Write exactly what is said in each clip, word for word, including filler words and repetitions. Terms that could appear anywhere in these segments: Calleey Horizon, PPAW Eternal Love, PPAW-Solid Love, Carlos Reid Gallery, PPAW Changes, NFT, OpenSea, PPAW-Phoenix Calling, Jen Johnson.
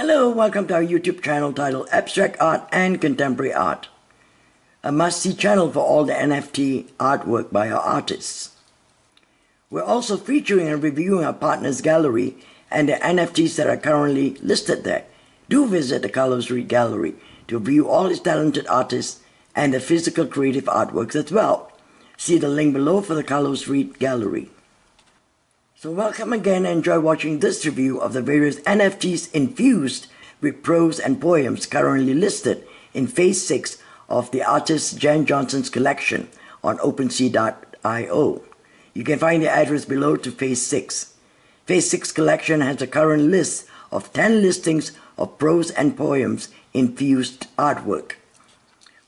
Hello, welcome to our YouTube channel titled Abstract Art and Contemporary Art, a must-see channel for all the N F T artwork by our artists. We're also featuring and reviewing our partners' gallery and the N F Ts that are currently listed there. Do visit the Carlos Reid Gallery to view all his talented artists and the physical creative artworks as well. See the link below for the Carlos Reid Gallery. So welcome again and enjoy watching this review of the various N F Ts infused with prose and poems currently listed in Phase six of the artist Jen Johnson's collection on OpenSea dot i o. You can find the address below to Phase six. Phase six collection has a current list of ten listings of prose and poems infused artwork.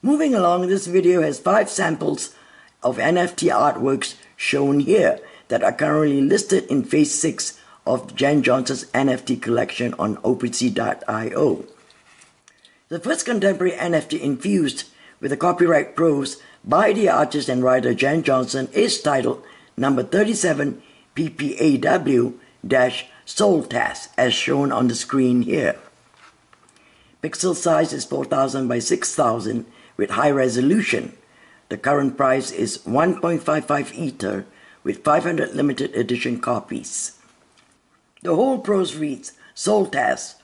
Moving along, this video has five samples of N F T artworks shown here that are currently listed in Phase six of Jen Johnson's N F T collection on OpenSea dot i o. The first contemporary N F T infused with the copyright prose by the artist and writer Jen Johnson is titled number thirty-seven P P A W SoulTask as shown on the screen here. Pixel size is four thousand by six thousand with high resolution. The current price is one point five five Ether with five hundred limited edition copies. The whole prose reads, SoulTask,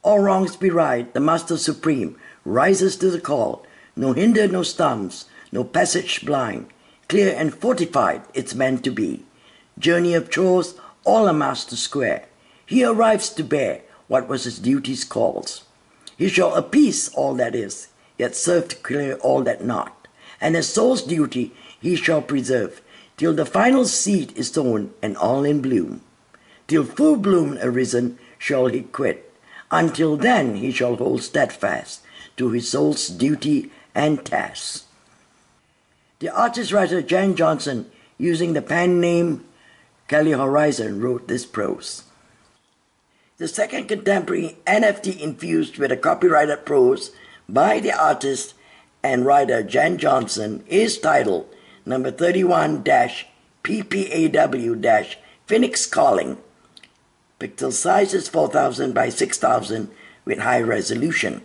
all wrongs be right, the Master Supreme rises to the call, no hinder, no stumps, no passage blind, clear and fortified it's meant to be, journey of chores, all a master square, he arrives to bear what was his duty's calls, he shall appease all that is, yet serve to clear all that not, and his soul's duty he shall preserve, till the final seed is sown and all in bloom. Till full bloom arisen shall he quit. Until then he shall hold steadfast to his soul's duty and task. The artist-writer Jen Johnson, using the pen name Calleey Horizon, wrote this prose. The second contemporary N F T infused with a copyrighted prose by the artist and writer Jen Johnson is titled number thirty-one P P A W-Phoenix Calling. Pixel size is four thousand by six thousand with high resolution.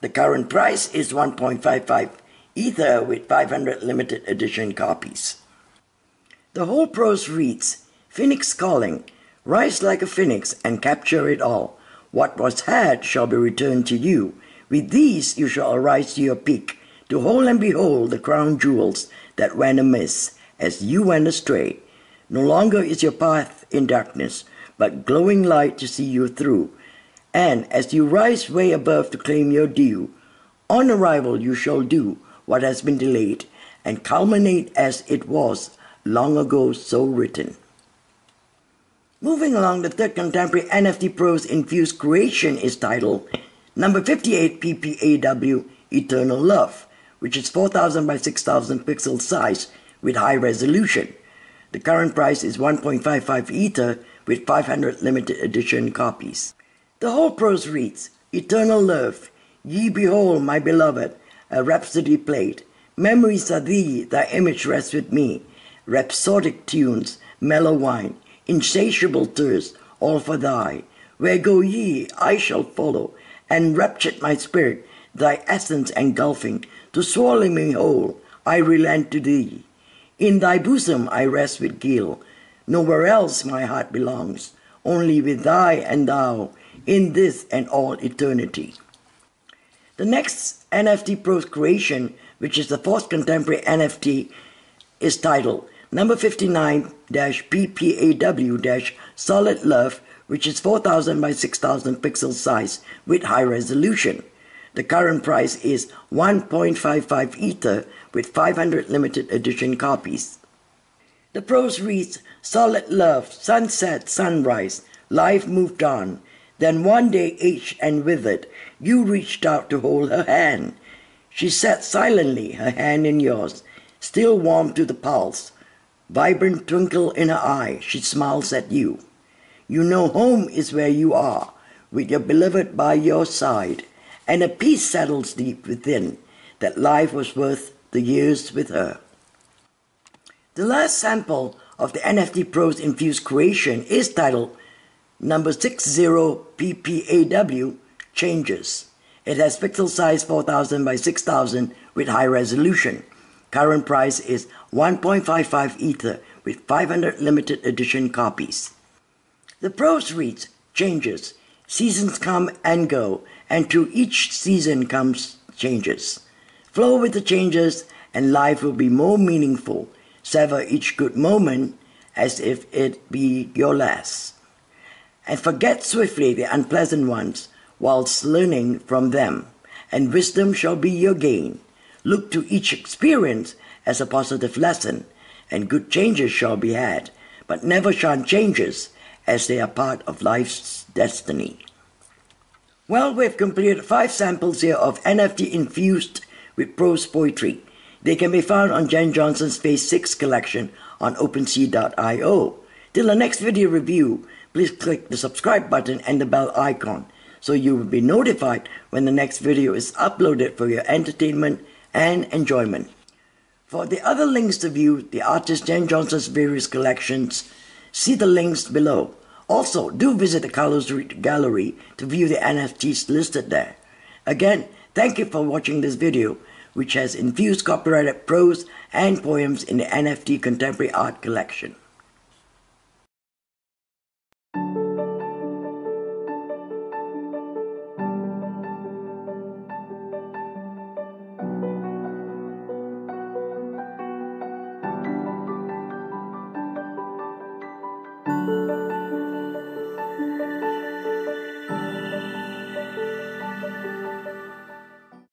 The current price is one point five five Ether with five hundred limited edition copies. The whole prose reads, Phoenix Calling, rise like a phoenix and capture it all. What was had shall be returned to you. With these you shall arise to your peak, to hold and behold the crown jewels that went amiss as you went astray. No longer is your path in darkness, but glowing light to see you through. And as you rise way above to claim your due, on arrival you shall do what has been delayed and culminate as it was long ago so written. Moving along, the third contemporary N F T prose infused creation is titled number fifty-eight P P A W Eternal Love, which is four thousand by six thousand pixel size with high resolution. The current price is one point five five Ether with five hundred limited edition copies. The whole prose reads, Eternal Love, ye behold my beloved, a rhapsody played. Memories are thee, thy image rests with me. Rhapsodic tunes, mellow wine, insatiable thirst, all for thy. Where go ye, I shall follow, enraptured my spirit, thy essence engulfing, to swallow me whole, I relent to thee. In thy bosom I rest with guile, nowhere else my heart belongs, only with thy and thou, in this and all eternity. The next N F T prose creation, which is the fourth contemporary N F T, is titled number fifty-nine P P A W-Solid Love, which is four thousand by six thousand pixel size with high resolution. The current price is one point five five Ether with five hundred limited edition copies. The prose reads, Solid love, sunset, sunrise, life moved on. Then one day aged and withered, you reached out to hold her hand. She sat silently, her hand in yours, still warm to the pulse. Vibrant twinkle in her eye, she smiles at you. You know home is where you are, with your beloved by your side. And a peace settles deep within, that life was worth the years with her. The last sample of the N F T prose infused creation is titled number sixty P P A W Changes. It has pixel size four thousand by six thousand with high resolution. Current price is one point five five Ether with five hundred limited edition copies. The prose reads, Changes. Seasons come and go, and to each season comes changes. Flow with the changes, and life will be more meaningful. Savor each good moment as if it be your last. And forget swiftly the unpleasant ones, whilst learning from them, and wisdom shall be your gain. Look to each experience as a positive lesson, and good changes shall be had, but never shun changes, as they are part of life's destiny. Well, we've completed five samples here of N F T infused with prose poetry. They can be found on Jen Johnson's Phase six collection on OpenSea dot i o. Till the next video review, please click the subscribe button and the bell icon so you will be notified when the next video is uploaded for your entertainment and enjoyment. For the other links to view the artist Jen Johnson's various collections, see the links below. Also, do visit the Carlos Reid Gallery to view the N F Ts listed there. Again, thank you for watching this video, which has infused copyrighted prose and poems in the N F T Contemporary Art Collection.